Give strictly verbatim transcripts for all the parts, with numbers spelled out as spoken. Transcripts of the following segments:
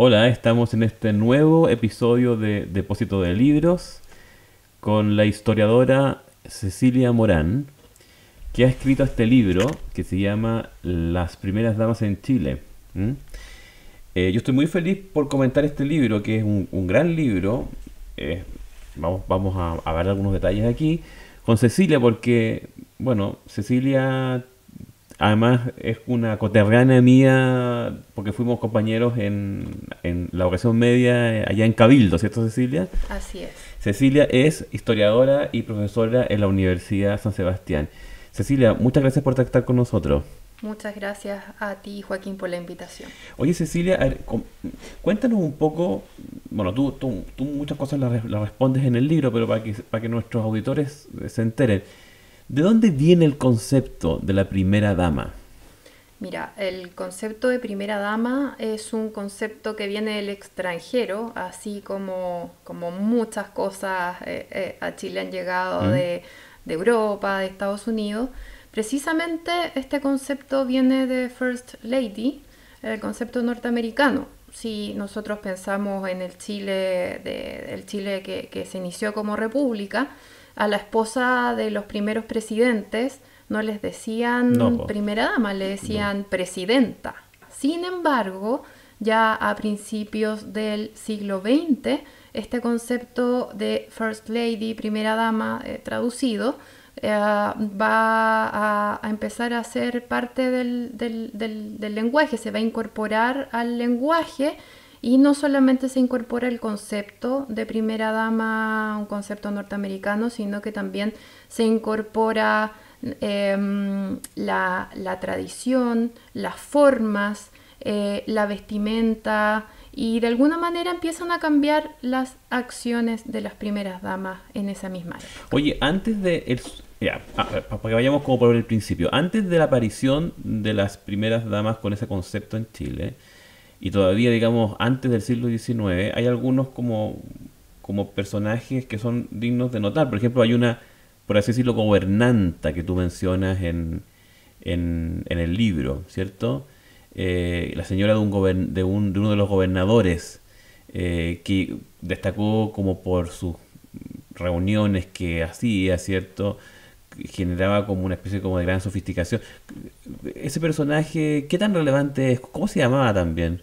Hola, estamos en este nuevo episodio de Depósito de Libros con la historiadora Cecilia Morán, que ha escrito este libro que se llama Las primeras damas en Chile. ¿Mm? Eh, yo estoy muy feliz por comentar este libro, que es un, un gran libro. Eh, vamos, vamos a, a ver algunos detalles aquí con Cecilia, porque, bueno, Cecilia además es una coterránea mía, porque fuimos compañeros en, en la educación media allá en Cabildo, ¿cierto, Cecilia? Así es. Cecilia es historiadora y profesora en la Universidad San Sebastián. Cecilia, muchas gracias por estar con nosotros. Muchas gracias a ti, Joaquín, por la invitación. Oye, Cecilia, a ver, cuéntanos un poco, bueno, tú, tú, tú muchas cosas las, las respondes en el libro, pero para que, para que nuestros auditores se enteren, ¿de dónde viene el concepto de la primera dama? Mira, el concepto de primera dama es un concepto que viene del extranjero, así como, como muchas cosas eh, eh, a Chile han llegado ¿Mm? de, de Europa, de Estados Unidos. Precisamente este concepto viene de First Lady, el concepto norteamericano. Si nosotros pensamos en el Chile, de, el Chile que, que se inició como república, a la esposa de los primeros presidentes no les decían no, primera dama, le decían no. presidenta. Sin embargo, ya a principios del siglo veinte, este concepto de First Lady, primera dama, eh, traducido, eh, va a, a empezar a ser parte del, del, del, del lenguaje, se va a incorporar al lenguaje. Y no solamente se incorpora el concepto de primera dama, un concepto norteamericano, sino que también se incorpora eh, la, la tradición, las formas, eh, la vestimenta, y de alguna manera empiezan a cambiar las acciones de las primeras damas en esa misma época. Oye, antes de... El, ya, para que vayamos como por el principio. Antes de la aparición de las primeras damas con ese concepto en Chile... Y todavía, digamos, antes del siglo diecinueve, hay algunos como, como personajes que son dignos de notar. Por ejemplo, hay una, por así decirlo, gobernanta que tú mencionas en, en, en el libro, ¿cierto? Eh, la señora de, un de, un, de uno de los gobernadores, eh, que destacó como por sus reuniones que hacía, ¿cierto?, generaba como una especie como de gran sofisticación. Ese personaje, ¿qué tan relevante es? ¿Cómo se llamaba también?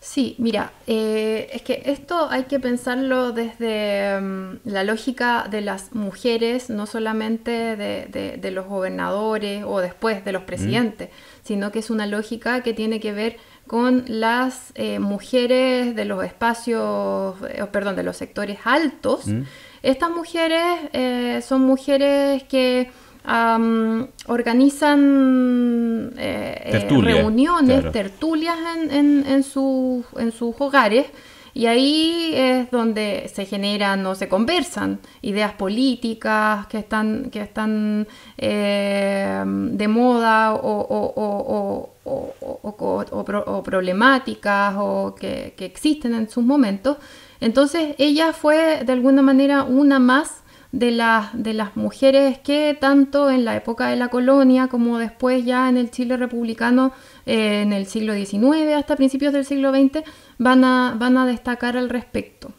Sí, mira, eh, es que esto hay que pensarlo desde um, la lógica de las mujeres, no solamente de, de, de los gobernadores o después de los presidentes, mm. sino que es una lógica que tiene que ver con las eh, mujeres de los espacios, eh, perdón, de los sectores altos. Mm. Estas mujeres eh, son mujeres que um, organizan eh, Tertulia, eh, reuniones, claro. tertulias en, en, en, su, en sus hogares, y ahí es donde se generan o se conversan ideas políticas que están, que están eh, de moda o, o, o, o, o, o, o, pro, o problemáticas o que, que existen en sus momentos. Entonces ella fue de alguna manera una más de las, de las mujeres que tanto en la época de la colonia como después ya en el Chile republicano, eh, en el siglo diecinueve hasta principios del siglo veinte, van a, van a destacar al respecto.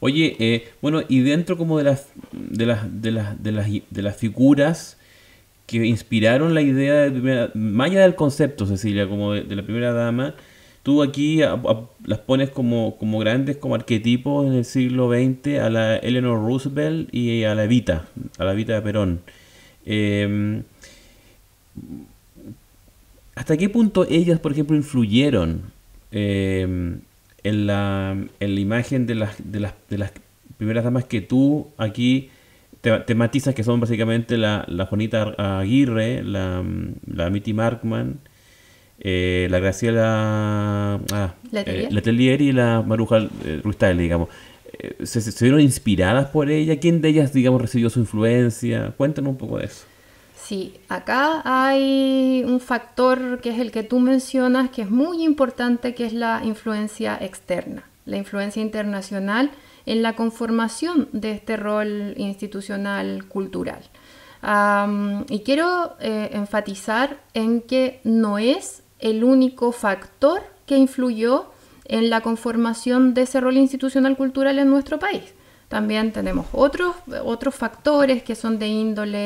Oye, eh, bueno, y dentro como de las, de las, de las, de las, de las figuras que inspiraron la idea de primera, más allá del concepto, Cecilia, como de, de la primera dama, tú aquí a, a, las pones como, como grandes, como arquetipos en el siglo veinte, a la Eleanor Roosevelt y a la Evita, a la Evita Perón. Eh, ¿Hasta qué punto ellas, por ejemplo, influyeron eh, en, la, en la imagen de las, de, las, de las primeras damas que tú aquí te, te matizas, que son básicamente la, la Juanita Aguirre, la, la Mitty Markmann, Eh, la Graciela ah, Letelier. Eh, Letelier y la Maruja eh, Ruiz-Tagle, digamos. Eh, se, ¿Se vieron inspiradas por ella? ¿Quién de ellas, digamos, recibió su influencia? Cuéntanos un poco de eso. Sí, acá hay un factor que es el que tú mencionas, que es muy importante, que es la influencia externa, la influencia internacional en la conformación de este rol institucional cultural. Um, y quiero eh, enfatizar en que no es el único factor que influyó en la conformación de ese rol institucional cultural en nuestro país. También tenemos otros, otros factores que son de índole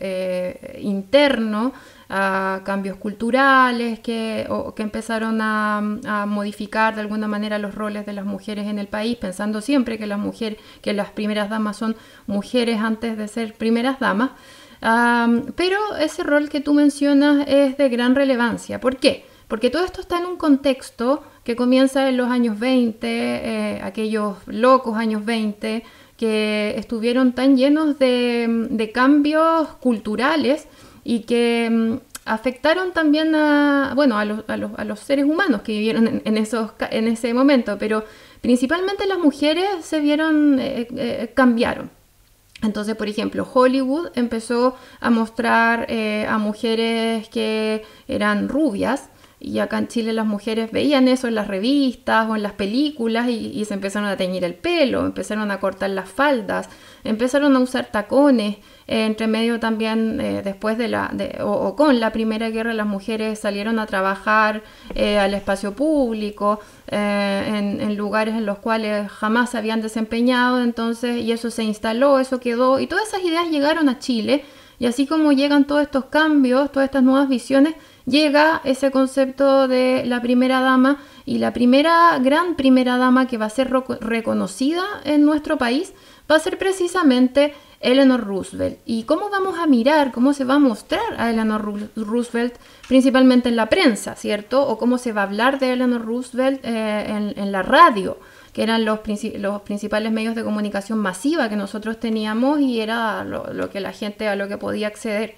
eh, interno, a cambios culturales que, o, que empezaron a, a modificar de alguna manera los roles de las mujeres en el país, pensando siempre que las, mujer, que las primeras damas son mujeres antes de ser primeras damas. Um, pero ese rol que tú mencionas es de gran relevancia. ¿Por qué? Porque todo esto está en un contexto que comienza en los años veinte, eh, aquellos locos años veinte que estuvieron tan llenos de, de cambios culturales y que um, afectaron también a, bueno, a, los, a, los, a los seres humanos que vivieron en, en, esos, en ese momento, pero principalmente las mujeres se vieron, eh, eh, cambiaron. Entonces, por ejemplo, Hollywood empezó a mostrar eh, a mujeres que eran rubias, y acá en Chile las mujeres veían eso en las revistas o en las películas y, y se empezaron a teñir el pelo, empezaron a cortar las faldas, empezaron a usar tacones, eh, entre medio también eh, después de la de, o, o con la Primera Guerra las mujeres salieron a trabajar eh, al espacio público, eh, en, en lugares en los cuales jamás se habían desempeñado, entonces, y eso se instaló, eso quedó, y todas esas ideas llegaron a Chile, y así como llegan todos estos cambios, todas estas nuevas visiones, llega ese concepto de la primera dama, y la primera gran primera dama que va a ser reconocida en nuestro país va a ser precisamente Eleanor Roosevelt. ¿Y cómo vamos a mirar, cómo se va a mostrar a Eleanor Roosevelt principalmente en la prensa, cierto? O cómo se va a hablar de Eleanor Roosevelt eh, en, en la radio, que eran los, princip- los principales medios de comunicación masiva que nosotros teníamos y era lo, lo que la gente, a lo que podía acceder.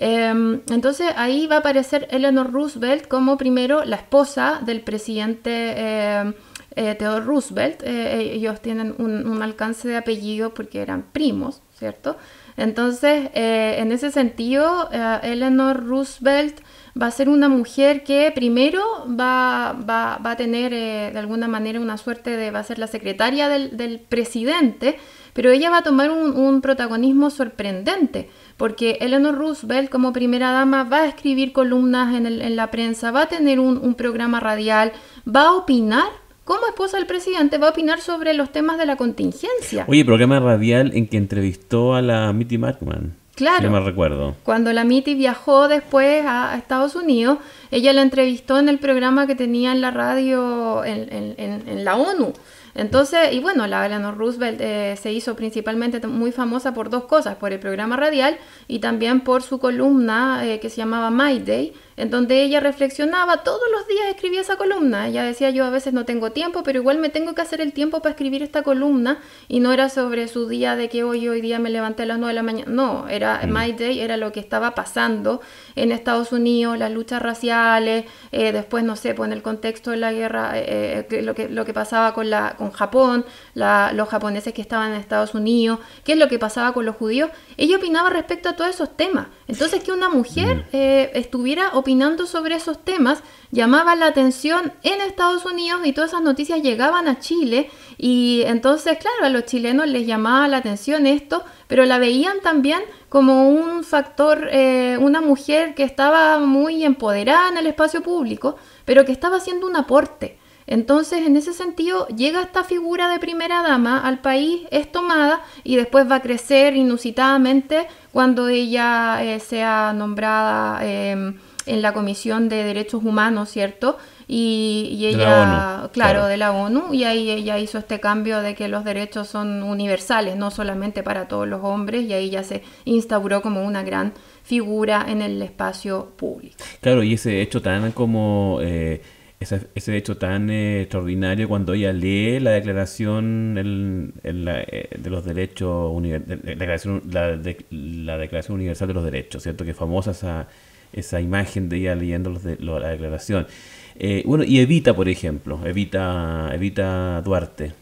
Entonces ahí va a aparecer Eleanor Roosevelt como primero la esposa del presidente eh, eh, Theodore Roosevelt. Eh, ellos tienen un, un alcance de apellido porque eran primos, ¿cierto? Entonces eh, en ese sentido eh, Eleanor Roosevelt va a ser una mujer que primero va, va, va a tener eh, de alguna manera una suerte de, va a ser la secretaria del, del presidente, pero ella va a tomar un, un protagonismo sorprendente. Porque Eleanor Roosevelt como primera dama va a escribir columnas en, el, en la prensa, va a tener un, un programa radial, va a opinar, como esposa del presidente, va a opinar sobre los temas de la contingencia. Oye, programa radial en que entrevistó a la Mitty Markmann. Claro. No me recuerdo. Cuando la Mitty viajó después a, a Estados Unidos, ella la entrevistó en el programa que tenía en la radio, en, en, en, en la ONU. Entonces, y bueno, la Eleanor Roosevelt eh, se hizo principalmente muy famosa por dos cosas, por el programa radial y también por su columna eh, que se llamaba My Day, en donde ella reflexionaba, todos los días escribía esa columna. Ella decía, yo a veces no tengo tiempo, pero igual me tengo que hacer el tiempo para escribir esta columna, y no era sobre su día de que hoy, hoy día me levanté a las nueve de la mañana, no, era My Day, era lo que estaba pasando en Estados Unidos, las luchas raciales, eh, después, no sé, pues en el contexto de la guerra, eh, lo, que, lo que pasaba con la... con Japón, la, los japoneses que estaban en Estados Unidos, qué es lo que pasaba con los judíos. Ella opinaba respecto a todos esos temas. Entonces que una mujer eh, estuviera opinando sobre esos temas llamaba la atención en Estados Unidos, y todas esas noticias llegaban a Chile, y entonces, claro, a los chilenos les llamaba la atención esto, pero la veían también como un factor, eh, una mujer que estaba muy empoderada en el espacio público, pero que estaba haciendo un aporte. Entonces, en ese sentido, llega esta figura de primera dama al país, es tomada y después va a crecer inusitadamente cuando ella eh, sea nombrada eh, en la Comisión de Derechos Humanos, ¿cierto? Y, y ella, ONU, claro, claro, de la ONU, y ahí ella hizo este cambio de que los derechos son universales, no solamente para todos los hombres, y ahí ya se instauró como una gran figura en el espacio público. Claro, y ese hecho tan como... Eh... Ese, ese hecho tan eh, extraordinario cuando ella lee la declaración el, el, la, eh, de los derechos univer, de, de, declaración, la, de, la declaración universal de los derechos, cierto, que es famosa esa, esa imagen de ella leyendo los de, lo, la declaración. Eh, bueno, y Evita, por ejemplo, Evita, Evita Duarte.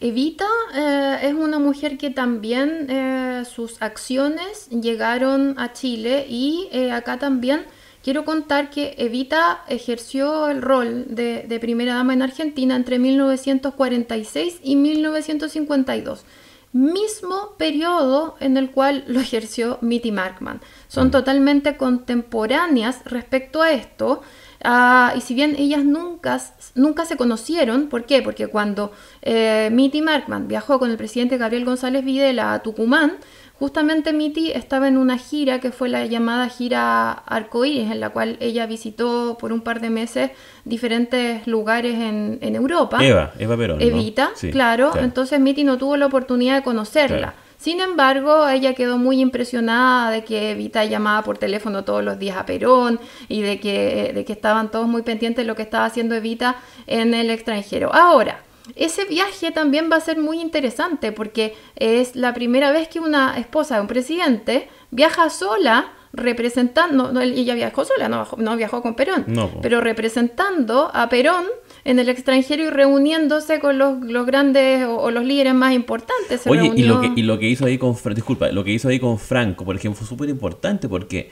Evita eh, es una mujer que también eh, sus acciones llegaron a Chile, y eh, acá también quiero contar que Evita ejerció el rol de, de primera dama en Argentina entre mil novecientos cuarenta y seis y mil novecientos cincuenta y dos. mismo periodo en el cual lo ejerció Mitty Markmann. Son totalmente contemporáneas respecto a esto, uh, y si bien ellas nunca, nunca se conocieron, ¿por qué? Porque cuando eh, Mitty Markmann viajó con el presidente Gabriel González Videla a Tucumán, justamente Mitty estaba en una gira que fue la llamada Gira Arcoíris, en la cual ella visitó por un par de meses diferentes lugares en, en Europa. Eva, Eva Perón. Evita, ¿no? Sí, claro, claro. Entonces Mitty no tuvo la oportunidad de conocerla. Claro. Sin embargo, ella quedó muy impresionada de que Evita llamaba por teléfono todos los días a Perón y de que, de que estaban todos muy pendientes de lo que estaba haciendo Evita en el extranjero. Ahora, ese viaje también va a ser muy interesante porque es la primera vez que una esposa de un presidente viaja sola representando, no, ella viajó sola, no, no viajó con Perón, no, pero representando a Perón en el extranjero y reuniéndose con los, los grandes o, o los líderes más importantes. Se Oye, reunió... y, lo que, y lo que hizo ahí con, disculpa, lo que hizo ahí con Franco, por ejemplo, fue súper importante porque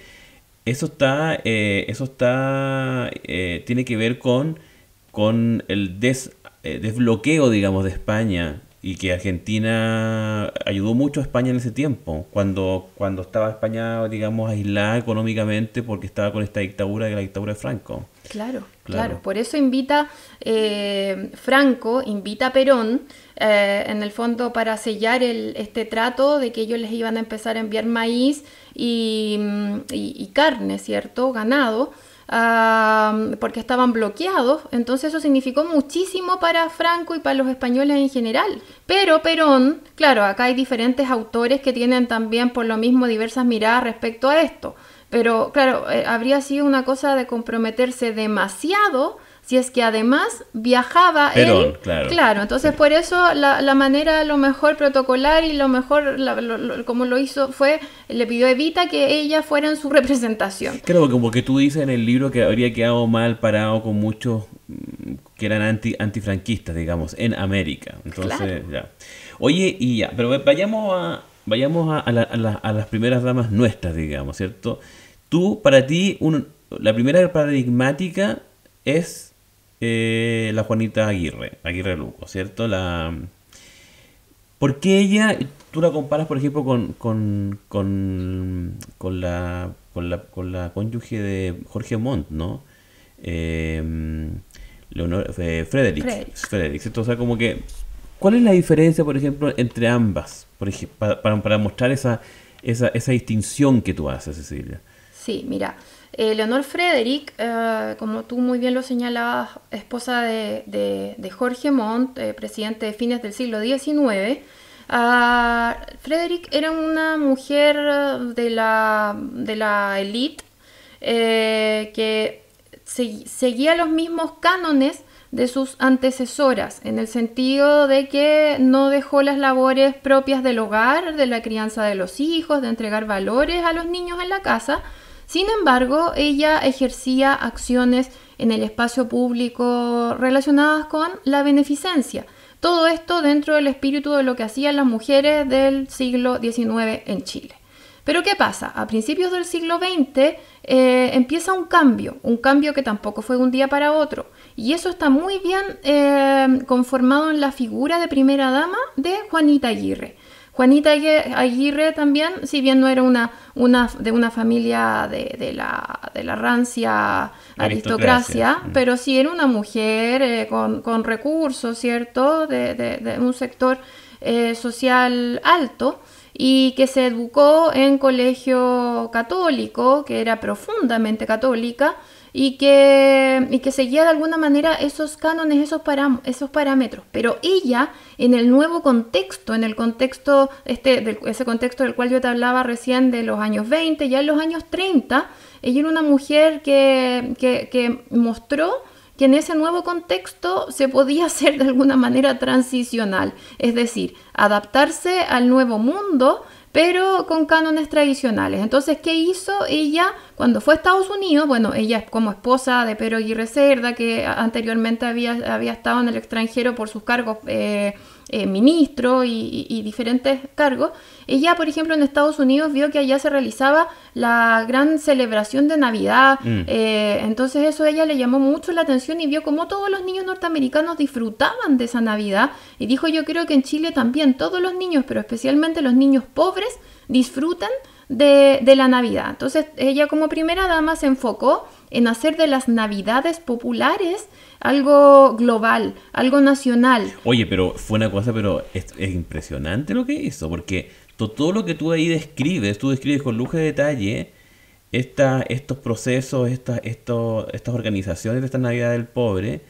eso está, eh, eso está, eh, tiene que ver con, con el des desbloqueo, digamos, de España, y que Argentina ayudó mucho a España en ese tiempo, cuando, cuando estaba España, digamos, aislada económicamente porque estaba con esta dictadura, la dictadura de Franco. Claro, claro, claro. Por eso invita eh, Franco, invita a Perón, eh, en el fondo para sellar el, este trato de que ellos les iban a empezar a enviar maíz y, y, y carne, ¿cierto? Ganado. Uh, porque estaban bloqueados, entonces eso significó muchísimo para Franco y para los españoles en general. Pero Perón, claro, acá hay diferentes autores que tienen también por lo mismo diversas miradas respecto a esto, pero claro, eh, habría sido una cosa de comprometerse demasiado si es que además viajaba Perón, él. Claro. Claro, entonces por eso la, la manera, lo mejor protocolar y lo mejor, la, lo, lo, como lo hizo fue, le pidió a Evita que ella fuera en su representación. Claro, como que tú dices en el libro que habría quedado mal parado con muchos que eran anti, antifranquistas, digamos, en América. Entonces, claro. Ya. Oye, y ya, pero vayamos a, vayamos a, a, la, a, la, a las primeras damas nuestras, digamos, ¿cierto? Tú, para ti, un, la primera paradigmática es... Eh, la Juanita Aguirre, Aguirre Luco, ¿cierto? La... ¿Por qué ella, tú la comparas, por ejemplo, con, con, con, con, la, con, la, con la cónyuge de Jorge Montt, ¿no? Eh, Leonor eh, Frederick, Frederick. Frederick, ¿cierto? O sea, como que, ¿cuál es la diferencia, por ejemplo, entre ambas? Por ejemplo, para, para, para mostrar esa, esa, esa distinción que tú haces, Cecilia. Sí, mira... Eh, Leonor Frederick, eh, como tú muy bien lo señalabas, esposa de, de, de Jorge Montt, eh, presidente de fines del siglo diecinueve, uh, Frederick era una mujer de la, de la élite eh, que se, seguía los mismos cánones de sus antecesoras, en el sentido de que no dejó las labores propias del hogar, de la crianza de los hijos, de entregar valores a los niños en la casa. Sin embargo, ella ejercía acciones en el espacio público relacionadas con la beneficencia. Todo esto dentro del espíritu de lo que hacían las mujeres del siglo diecinueve en Chile. Pero ¿qué pasa? A principios del siglo veinte eh, empieza un cambio, un cambio que tampoco fue de un día para otro. Y eso está muy bien eh, conformado en la figura de primera dama de Juanita Aguirre. Juanita Aguirre también, si bien no era una, una de una familia de, de, la, de la rancia aristocracia, aristocracia, pero sí era una mujer eh, con, con recursos, ¿cierto? De, de, de un sector eh, social alto y que se educó en colegio católico, que era profundamente católica y que, y que seguía de alguna manera esos cánones, esos, param- esos parámetros. Pero ella, en el nuevo contexto, en el contexto, este, del, ese contexto del cual yo te hablaba recién de los años veinte, ya en los años treinta, ella era una mujer que, que, que mostró que en ese nuevo contexto se podía hacer de alguna manera transicional, es decir, adaptarse al nuevo mundo, pero con cánones tradicionales. Entonces, ¿qué hizo? Ella Cuando fue a Estados Unidos, bueno, ella como esposa de Pedro Aguirre Cerda, que anteriormente había, había estado en el extranjero por sus cargos eh, eh, ministro y, y, y diferentes cargos, ella, por ejemplo, en Estados Unidos vio que allá se realizaba la gran celebración de Navidad, mm. eh, entonces eso a ella le llamó mucho la atención y vio cómo todos los niños norteamericanos disfrutaban de esa Navidad y dijo, yo creo que en Chile también todos los niños, pero especialmente los niños pobres, disfrutan De, de la Navidad. Entonces ella como primera dama se enfocó en hacer de las Navidades populares algo global, algo nacional. Oye, pero fue una cosa, pero es, es impresionante lo que hizo, porque to, todo lo que tú ahí describes, tú describes con lujo de detalle esta, estos procesos, esta, esto, estas organizaciones de esta Navidad del Pobre.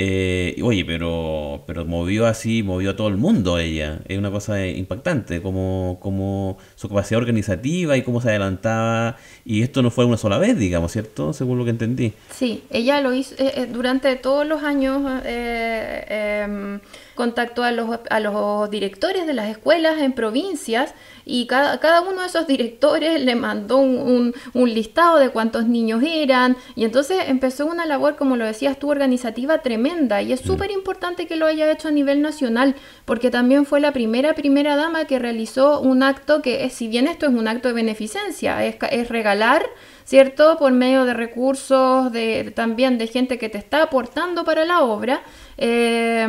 Eh, oye, pero, pero movió así, movió a todo el mundo ella. Es una cosa impactante, como, como su capacidad organizativa y cómo se adelantaba. Y esto no fue una sola vez, digamos, ¿cierto? Según lo que entendí. Sí, ella lo hizo eh, durante todos los años. Eh, eh, contactó a los, a los directores de las escuelas en provincias y cada, cada uno de esos directores le mandó un, un, un listado de cuántos niños eran y entonces empezó una labor, como lo decías tú, organizativa tremenda y es súper importante que lo haya hecho a nivel nacional porque también fue la primera primera dama que realizó un acto que, si bien esto es un acto de beneficencia, es, es regalar, ¿cierto? Por medio de recursos, de, también de gente que te está aportando para la obra, eh,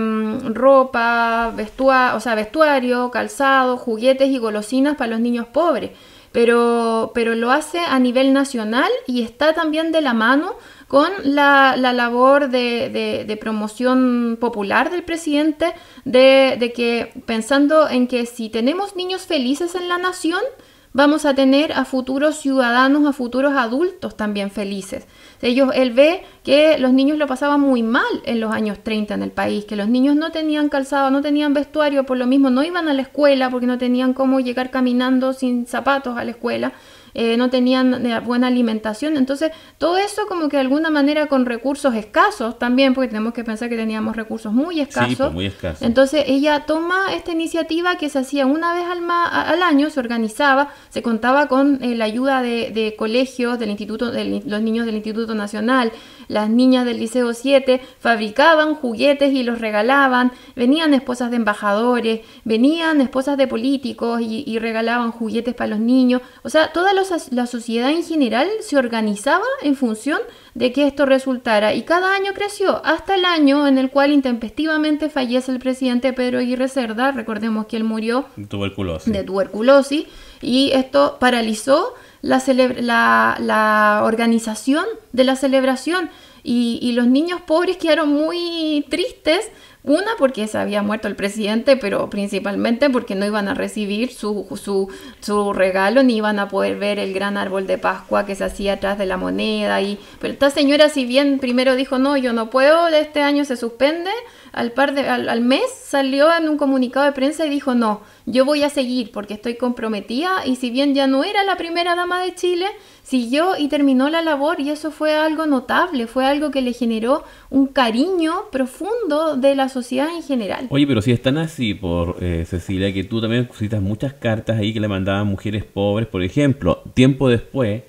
ropa, vestua- o sea, vestuario, calzado, juguetes y golosinas para los niños pobres. Pero, pero lo hace a nivel nacional y está también de la mano con la, la labor de, de, de promoción popular del presidente, de, de que pensando en que si tenemos niños felices en la nación, vamos a tener a futuros ciudadanos, a futuros adultos también felices. Ellos, él ve que los niños lo pasaban muy mal en los años treinta en el país, que los niños no tenían calzado, no tenían vestuario, por lo mismo no iban a la escuela porque no tenían cómo llegar caminando sin zapatos a la escuela, eh, no tenían eh, buena alimentación. Entonces todo eso como que de alguna manera con recursos escasos también, porque tenemos que pensar que teníamos recursos muy escasos. Sí, pues muy escasos. Entonces ella toma esta iniciativa que se hacía una vez al, ma- al año, se organizaba, se contaba con eh, la ayuda de, de colegios, del instituto, de los niños del Instituto Nacional, las niñas del Liceo siete fabricaban juguetes y los regalaban, venían esposas de embajadores, venían esposas de políticos y, y regalaban juguetes para los niños, o sea, toda los, la sociedad en general se organizaba en función de que esto resultara y cada año creció hasta el año en el cual intempestivamente fallece el presidente Pedro Aguirre Cerda, recordemos que él murió tuberculosis. de tuberculosis y esto paralizó La, celebra- la, la organización de la celebración y, y los niños pobres quedaron muy tristes, una porque se había muerto el presidente, pero principalmente porque no iban a recibir su, su, su regalo, ni iban a poder ver el gran árbol de Pascua que se hacía atrás de la moneda. Y, pero esta señora, si bien primero dijo, no, yo no puedo, este año se suspende, al, par de, al, al mes salió en un comunicado de prensa y dijo, no, yo voy a seguir porque estoy comprometida y si bien ya no era la primera dama de Chile, siguió y terminó la labor y eso fue algo notable, fue algo que le generó un cariño profundo de la sociedad en general. Oye, pero si están así por eh, Cecilia, que tú también citas muchas cartas ahí que le mandaban mujeres pobres, por ejemplo, tiempo después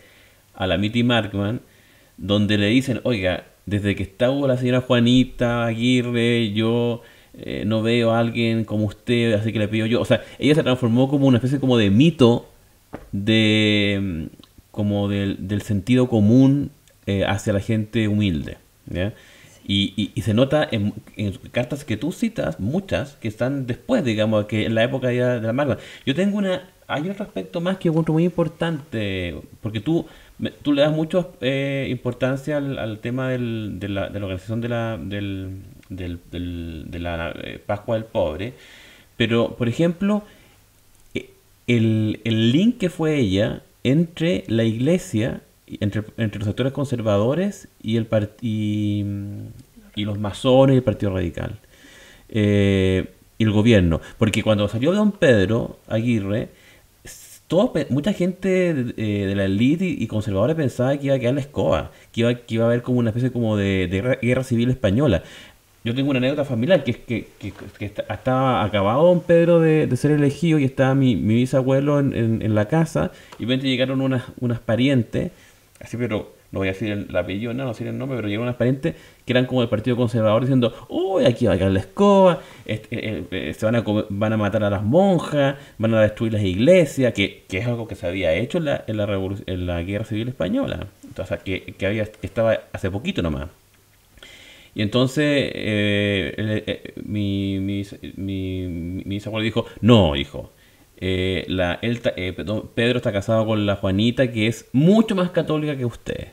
a la Mitty Markmann, donde le dicen, oiga, desde que estaba la señora Juanita Aguirre, yo eh, no veo a alguien como usted, así que le pido yo. O sea, ella se transformó como una especie como de mito de como del, del sentido común eh, hacia la gente humilde. ¿Ya? Y, y, y se nota en, en cartas que tú citas, muchas, que están después, digamos, que en la época ya de la Markmann. Yo tengo una... Hay otro aspecto más que encuentro muy importante, porque tú... Tú le das mucha eh, importancia al, al tema del, de, la, de la organización de la, del, del, del, de la eh, Pascua del Pobre, pero, por ejemplo, el, el link que fue ella entre la iglesia, entre, entre los sectores conservadores y, el part- y, y los masones y el Partido Radical, eh, y el gobierno. Porque cuando salió don Pedro Aguirre, Todo, mucha gente eh, de la élite y, y conservadora pensaba que iba a quedar la escoba, que iba, que iba a haber como una especie como de, de guerra civil española. Yo tengo una anécdota familiar que es que, que, que está, estaba acabado don Pedro de, de ser elegido y estaba mi, mi bisabuelo en, en, en la casa y de repente llegaron unas, unas parientes así, pero no voy a decir el apellido, no, no sé el nombre, pero llegó unas parientes que eran como del Partido Conservador diciendo, uy, aquí va a caer la escoba, este, eh, eh, se van a, van a matar a las monjas, van a destruir las iglesias, que, que es algo que se había hecho en la, en la, revolución, en la Guerra Civil Española, entonces que, que, había, que estaba hace poquito nomás. Y entonces eh, eh, eh, mi, mi, mi, mi, mi bisabuelo dijo, no, hijo, eh, la, él, eh, Pedro está casado con la Juanita, que es mucho más católica que usted.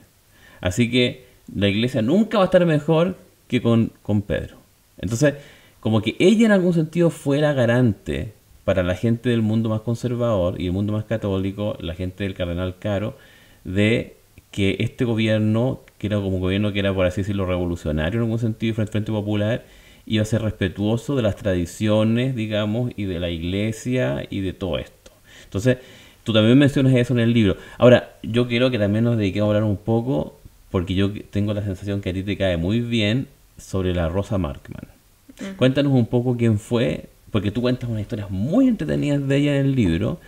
Así que la iglesia nunca va a estar mejor que con, con Pedro. Entonces, como que ella en algún sentido fue la garante para la gente del mundo más conservador y el mundo más católico, la gente del cardenal Caro, de que este gobierno, que era como un gobierno que era, por así decirlo, revolucionario en algún sentido, frente al Frente Popular, iba a ser respetuoso de las tradiciones, digamos, y de la iglesia y de todo esto. Entonces, tú también mencionas eso en el libro. Ahora, yo quiero que también nos dediquemos a hablar un poco, porque yo tengo la sensación que a ti te cae muy bien, sobre la Rosa Markmann. Uh-huh. Cuéntanos un poco quién fue, porque tú cuentas unas historias muy entretenidas de ella en el libro,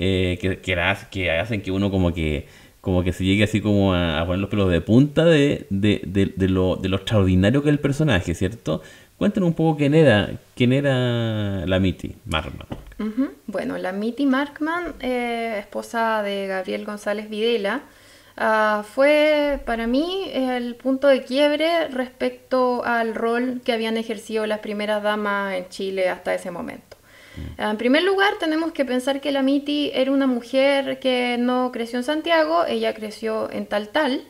eh, que, que, las, que hacen que uno como que como que se llegue así como a, a poner los pelos de punta de, de, de, de, lo, de lo extraordinario que es el personaje, ¿cierto? Cuéntanos un poco quién era, quién era la Mitty Markmann. Uh-huh. Bueno, la Mitty Markmann, eh, esposa de Gabriel González Videla, Uh, fue para mí el punto de quiebre respecto al rol que habían ejercido las primeras damas en Chile hasta ese momento. Uh, en primer lugar, tenemos que pensar que la Mitty era una mujer que no creció en Santiago, ella creció en Taltal.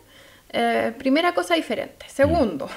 Eh, primera cosa diferente. Segundo,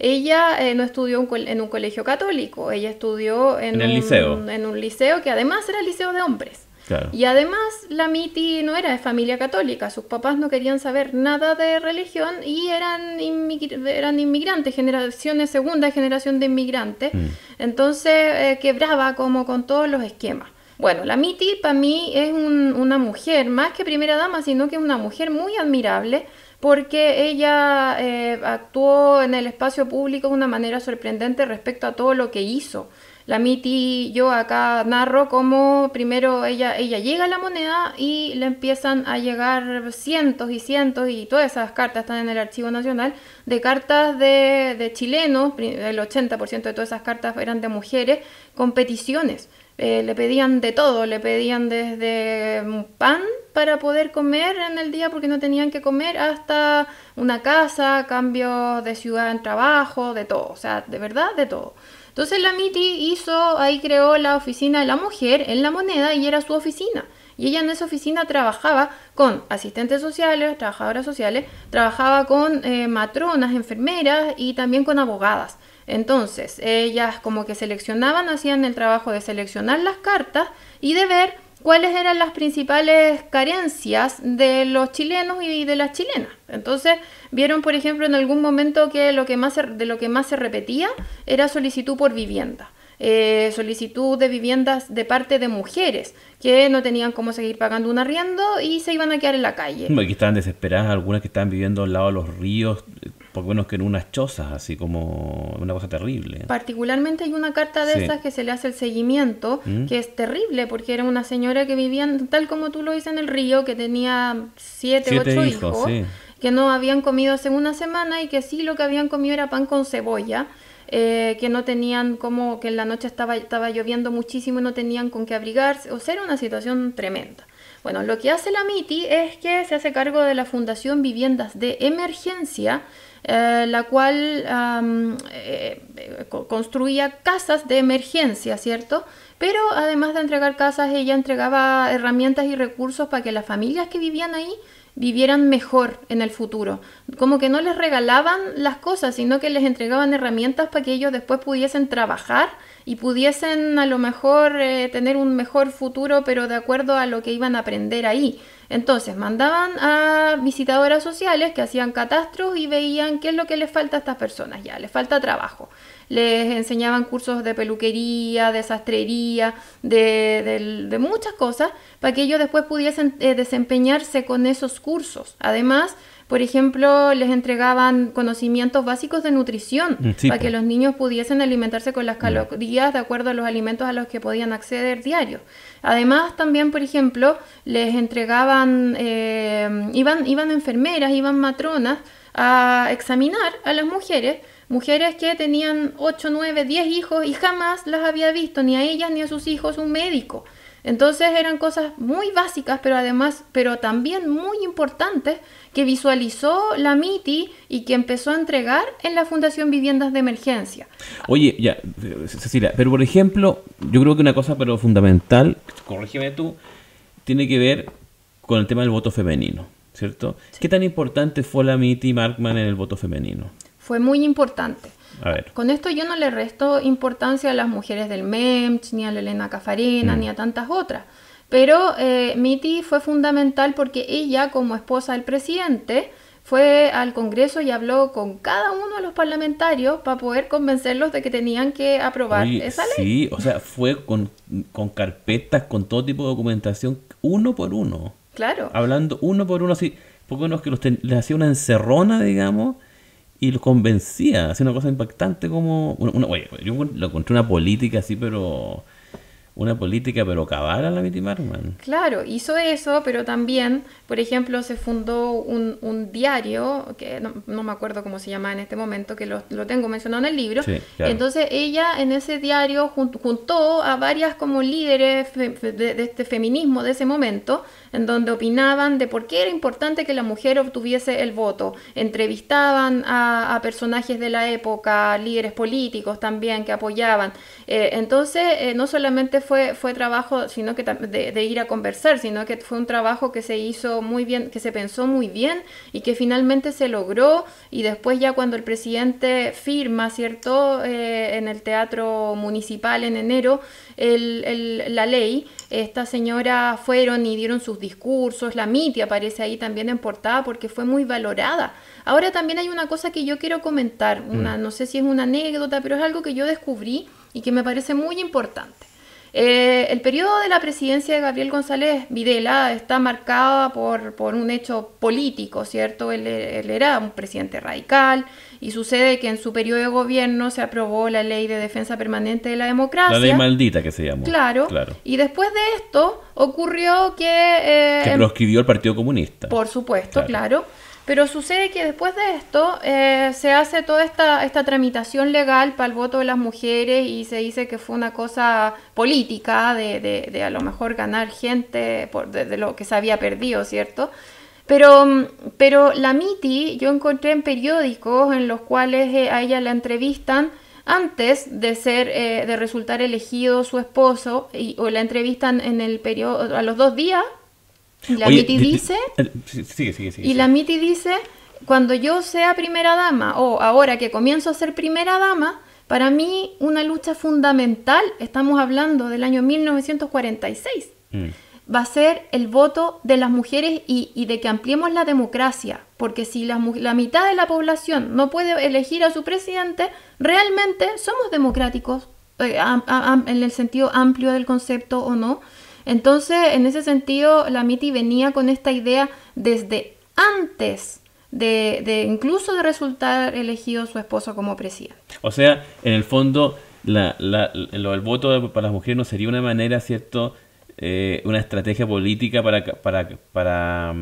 ella eh, no estudió un co en un colegio católico, ella estudió en, en, el un, liceo. en un liceo que además era liceo de hombres. Claro. Y además la Mitty no era de familia católica, sus papás no querían saber nada de religión y eran, inmi eran inmigrantes, generaciones, segunda generación de inmigrantes, mm. entonces eh, quebraba como con todos los esquemas. Bueno, la Mitty para mí es un, una mujer, más que primera dama, sino que es una mujer muy admirable, porque ella eh, actuó en el espacio público de una manera sorprendente respecto a todo lo que hizo. La Mitty, yo acá narro cómo primero ella, ella llega a La Moneda y le empiezan a llegar cientos y cientos, y todas esas cartas están en el Archivo Nacional, de cartas de, de chilenos, el ochenta por ciento de todas esas cartas eran de mujeres, con peticiones. Eh, le pedían de todo, le pedían desde pan para poder comer en el día porque no tenían que comer, hasta una casa, cambios de ciudad en trabajo, de todo, o sea, de verdad, de todo. Entonces la Mitty hizo, ahí creó la oficina de la mujer en La Moneda, y era su oficina. Y ella en esa oficina trabajaba con asistentes sociales, trabajadoras sociales, trabajaba con eh, matronas, enfermeras y también con abogadas. Entonces ellas como que seleccionaban, hacían el trabajo de seleccionar las cartas y de ver cuáles eran las principales carencias de los chilenos y de las chilenas. Entonces vieron, por ejemplo, en algún momento que, lo que más se, de lo que más se repetía era solicitud por vivienda. Eh, solicitud de viviendas de parte de mujeres que no tenían cómo seguir pagando un arriendo y se iban a quedar en la calle. Aquí estaban desesperadas, algunas que estaban viviendo al lado de los ríos, por lo menos que en unas chozas, así como una cosa terrible. Particularmente hay una carta de sí. esas que se le hace el seguimiento, ¿Mm? que es terrible, porque era una señora que vivía, tal como tú lo dices, en el río, que tenía siete, siete ocho hijos, hijos sí. que no habían comido hace una semana y que sí lo que habían comido era pan con cebolla. Eh, que no tenían como, que en la noche estaba, estaba lloviendo muchísimo y no tenían con qué abrigarse, o sea, era una situación tremenda. Bueno, lo que hace la Mitty es que se hace cargo de la Fundación Viviendas de Emergencia, eh, la cual um, eh, construía casas de emergencia, ¿cierto? Pero además de entregar casas, ella entregaba herramientas y recursos para que las familias que vivían ahí vivieran mejor en el futuro. Como que no les regalaban las cosas, sino que les entregaban herramientas para que ellos después pudiesen trabajar y pudiesen a lo mejor eh, tener un mejor futuro, pero de acuerdo a lo que iban a aprender ahí. Entonces mandaban a visitadoras sociales que hacían catastros y veían qué es lo que les falta a estas personas. Ya, les falta trabajo. Les enseñaban cursos de peluquería, de sastrería, de, de, de muchas cosas, para que ellos después pudiesen eh, desempeñarse con esos cursos. Además, Por ejemplo, les entregaban conocimientos básicos de nutrición, sí, para que los niños pudiesen alimentarse con las calorías de acuerdo a los alimentos a los que podían acceder diarios. Además, también, por ejemplo, les entregaban, eh, iban, iban enfermeras, iban matronas a examinar a las mujeres, mujeres que tenían ocho, nueve, diez hijos y jamás las había visto, ni a ellas ni a sus hijos, un médico. Entonces eran cosas muy básicas, pero además, pero también muy importantes, que visualizó la Mitty y que empezó a entregar en la Fundación Viviendas de Emergencia. Oye, ya, Cecilia, pero por ejemplo, yo creo que una cosa pero fundamental, corrígeme tú, tiene que ver con el tema del voto femenino, ¿cierto? Sí. ¿Qué tan importante fue la Mitty Markmann en el voto femenino? Fue muy importante. A ver. Con esto yo no le resto importancia a las mujeres del M E M C, ni a la Elena Cafarena, mm. ni a tantas otras. Pero eh, Mitty fue fundamental porque ella, como esposa del presidente, fue al Congreso y habló con cada uno de los parlamentarios para poder convencerlos de que tenían que aprobar Oye, esa ley. Sí, o sea, fue con, con carpetas, con todo tipo de documentación, uno por uno. Claro. Hablando uno por uno, así, porque uno que los ten, les hacía una encerrona, digamos, y los convencía, hacía una cosa impactante como... Una, una, oye, yo lo encontré una política así, pero... Una política, pero cabal, a la Mitty Markmann. Claro, hizo eso, pero también, por ejemplo, se fundó un, un diario, que no, no me acuerdo cómo se llama en este momento, que lo, lo tengo mencionado en el libro. Sí, claro. Entonces ella en ese diario junt, juntó a varias como líderes fe, fe, de, de este feminismo de ese momento, en donde opinaban de por qué era importante que la mujer obtuviese el voto. Entrevistaban a, a personajes de la época, líderes políticos también que apoyaban. Eh, entonces, eh, no solamente fue, fue trabajo sino que de, de ir a conversar, sino que fue un trabajo que se hizo muy bien, que se pensó muy bien y que finalmente se logró. Y después ya cuando el presidente firma, ¿cierto?, eh, en el Teatro Municipal en enero, el, el, la ley, esta señora fueron y dieron sus discursos, la Mitty aparece ahí también en portada porque fue muy valorada. Ahora también hay una cosa que yo quiero comentar, una, no sé si es una anécdota, pero es algo que yo descubrí y que me parece muy importante. Eh, el periodo de la presidencia de Gabriel González Videla está marcado por, por un hecho político, ¿cierto? Él, él era un presidente radical y sucede que en su periodo de gobierno se aprobó la Ley de Defensa Permanente de la Democracia. La ley maldita que se llamó. Claro. claro. Y después de esto ocurrió que... Eh, que proscribió el Partido Comunista. Por supuesto, claro. claro. Pero sucede que después de esto eh, se hace toda esta, esta tramitación legal para el voto de las mujeres y se dice que fue una cosa política de, de, de a lo mejor ganar gente por, de, de lo que se había perdido, ¿cierto? Pero, pero la Mitty yo encontré en periódicos en los cuales eh, a ella la entrevistan antes de ser eh, de resultar elegido su esposo y, o la entrevistan en el periodo a los dos días. Y la Oye, Mitty dice, sigue, sigue, sigue, y la Mitty dice, cuando yo sea primera dama, o ahora que comienzo a ser primera dama, para mí una lucha fundamental, estamos hablando del año mil novecientos cuarenta y seis, mm. va a ser el voto de las mujeres y, y de que ampliemos la democracia, porque si la, la mitad de la población no puede elegir a su presidente, realmente somos democráticos, eh, a, a, a, en el sentido amplio del concepto o no. Entonces, en ese sentido, la Mitty venía con esta idea desde antes de, de incluso de resultar elegido su esposo como presidente. O sea, en el fondo, la, la, la, el voto para las mujeres no sería una manera, ¿cierto?, eh, una estrategia política para, para, para,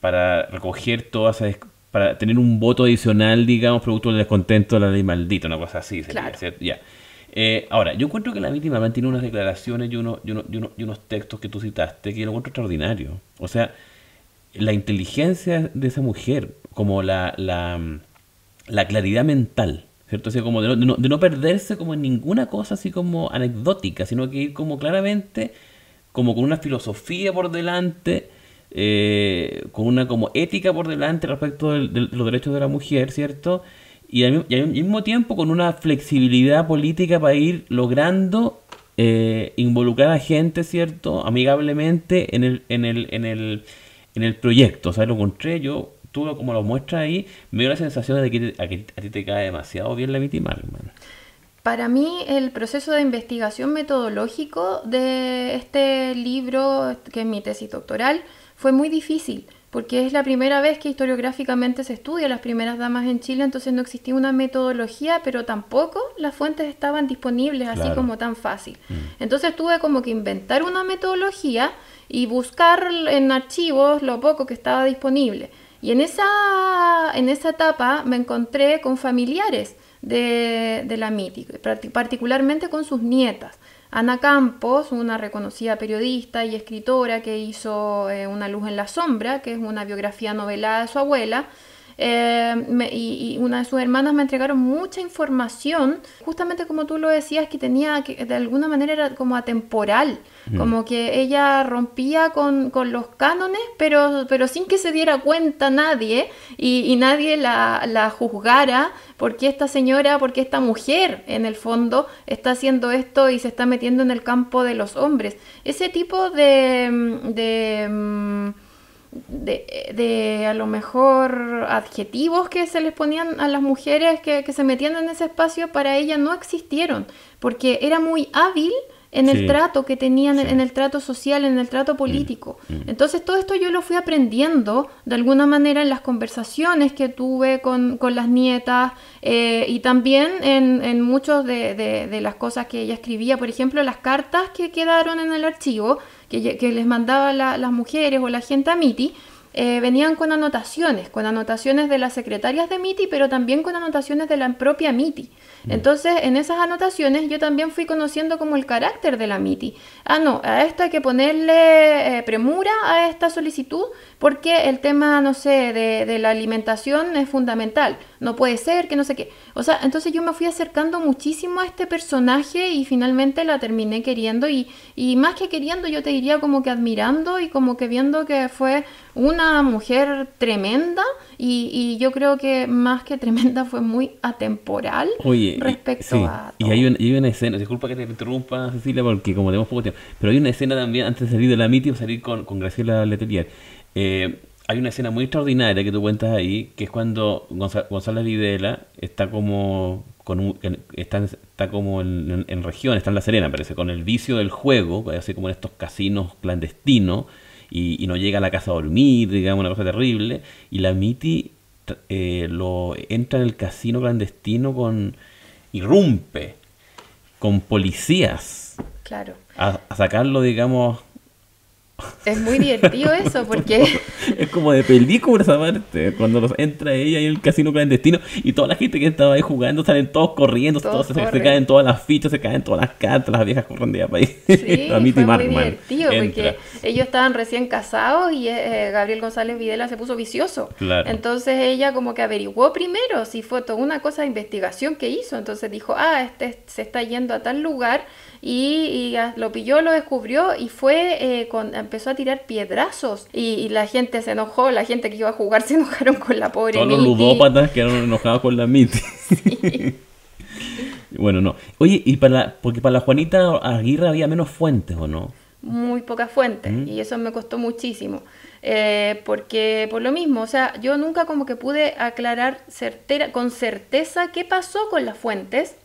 para recoger todas esas... para tener un voto adicional, digamos, producto del descontento de la ley maldita, una cosa así. Sería, claro. ¿Cierto? Ya. Eh, ahora, yo encuentro que la Mitty Markmann tiene unas declaraciones y, uno, y, uno, y, uno, y unos textos que tú citaste que yo lo encuentro extraordinario. O sea, la inteligencia de esa mujer, como la, la, la claridad mental, ¿cierto? O sea, como de no, de no perderse como en ninguna cosa así como anecdótica, sino que ir como claramente, como con una filosofía por delante, eh, con una como ética por delante respecto del, del, de los derechos de la mujer, ¿cierto? Y al, y al mismo tiempo con una flexibilidad política para ir logrando eh, involucrar a gente, ¿cierto?, amigablemente en el, en el, en el, en el proyecto. O sea, lo encontré, yo tuve como lo muestra ahí, me dio la sensación de que a, que a ti te cae demasiado bien la Mitty Markmann. Para mí el proceso de investigación metodológico de este libro, que es mi tesis doctoral, fue muy difícil. porque es la primera vez que historiográficamente se estudia las primeras damas en Chile, entonces no existía una metodología, pero tampoco las fuentes estaban disponibles así claro. como tan fácil. Mm. Entonces tuve como que inventar una metodología y buscar en archivos lo poco que estaba disponible. Y en esa, en esa etapa me encontré con familiares de, de la Mitty, particularmente con sus nietas. Ana Campos, una reconocida periodista y escritora que hizo eh, Una luz en la sombra, que es una biografía novelada de su abuela, eh, me, y, y una de sus hermanas me entregaron mucha información, justamente como tú lo decías, que tenía, que de alguna manera era como atemporal, mm. como que ella rompía con, con los cánones, pero, pero sin que se diera cuenta nadie, y, y nadie la, la juzgara. ¿Por qué esta señora, por qué esta mujer, en el fondo, está haciendo esto y se está metiendo en el campo de los hombres? Ese tipo de, de, de, de a lo mejor, adjetivos que se les ponían a las mujeres que, que se metían en ese espacio, para ella no existieron, porque era muy hábil en sí. el trato que tenían, sí. en el trato social, en el trato político. Mm. Mm. Entonces todo esto yo lo fui aprendiendo de alguna manera en las conversaciones que tuve con, con las nietas, eh, y también en, en muchos de, de, de las cosas que ella escribía, por ejemplo, las cartas que quedaron en el archivo, que, que les mandaba la, las mujeres o la gente a Mitty, eh, venían con anotaciones, con anotaciones de las secretarias de Mitty, pero también con anotaciones de la propia Mitty. Entonces, en esas anotaciones yo también fui conociendo como el carácter de la Mitty. Ah, no, a esto hay que ponerle eh, premura a esta solicitud, porque el tema, no sé, de, de la alimentación es fundamental. No puede ser que no sé qué. O sea, entonces yo me fui acercando muchísimo a este personaje y finalmente la terminé queriendo. Y, y más que queriendo, yo te diría como que admirando y como que viendo que fue una mujer tremenda. Y, y yo creo que más que tremenda fue muy atemporal. Oye, respecto sí, a todo. Y hay una, hay una escena, disculpa que te interrumpa, Cecilia, porque como tenemos poco tiempo, pero hay una escena también antes de salir de la Mitty o salir con, con Graciela Letelier, eh, hay una escena muy extraordinaria que tú cuentas ahí, que es cuando Gonzá, González Videla está como con un, está, está como en, en, en región, está en La Serena, parece, con el vicio del juego, así como en estos casinos clandestinos, y, y no llega a la casa a dormir, digamos, una cosa terrible, y la Mitty eh, lo entra en el casino clandestino con irrumpe con policías claro. a, a sacarlo, digamos. Es muy divertido eso, porque es como de película esa parte, cuando los entra ella y el casino clandestino y toda la gente que estaba ahí jugando salen todos corriendo, todos, todos se, se caen todas las fichas, se caen todas las cartas, las viejas corren de allá para ahí. Sí, fue Mitty Markmann, muy divertido entra. Porque ellos estaban recién casados y eh, Gabriel González Videla se puso vicioso, claro. Entonces ella como que averiguó primero, si fue toda una cosa de investigación que hizo, entonces dijo, ah, este se está yendo a tal lugar. Y, y lo pilló, lo descubrió y fue eh, con, empezó a tirar piedrazos y, y la gente se enojó, la gente que iba a jugar se enojaron con la pobre Mitty. Todos los ludópatas quedaron enojados con la Mitty. Sí. Bueno, no. Oye, y para porque para la Juanita Aguirre había menos fuentes, ¿o no? Muy pocas fuentes, ¿Mm? Y eso me costó muchísimo. Eh, porque por lo mismo, o sea, yo nunca como que pude aclarar certera, con certeza qué pasó con las fuentes.